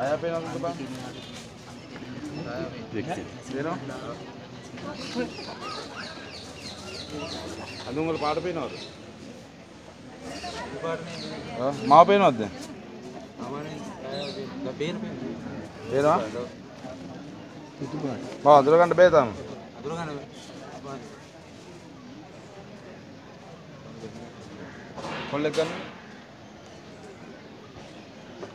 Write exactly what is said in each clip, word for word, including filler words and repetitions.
Allá apenas un papá. ¿Vieron? ¿Algún gol para pino? ¿Más pino? ¿Vieron? ¿Más drogan de beta? ¿Drogan de beta? ¿Cuál es el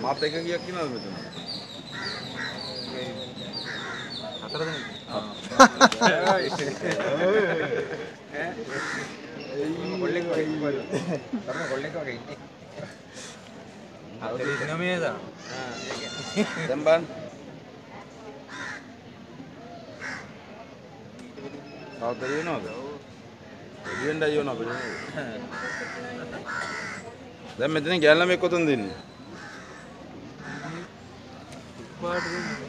माप देखा कि कितना है तुम? अतरा तो नहीं। बोलने को एक बार। तब बोलने को एक। आप तेरी इतना में है तो? दंबान। आप तेरी ना हो? तेरी ना यो ना बोलो। දැන් මෙතන ගෑල්ලම එක්ක උතන දෙන්නේ පාට දෙන්නේ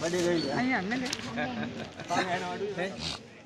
Bade gayi. Aiyah, nene.